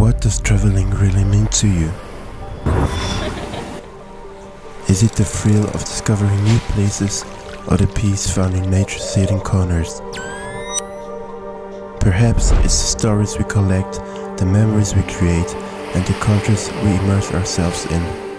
What does traveling really mean to you? Is it the thrill of discovering new places or the peace found in nature's hidden corners? Perhaps it's the stories we collect, the memories we create, and the cultures we immerse ourselves in.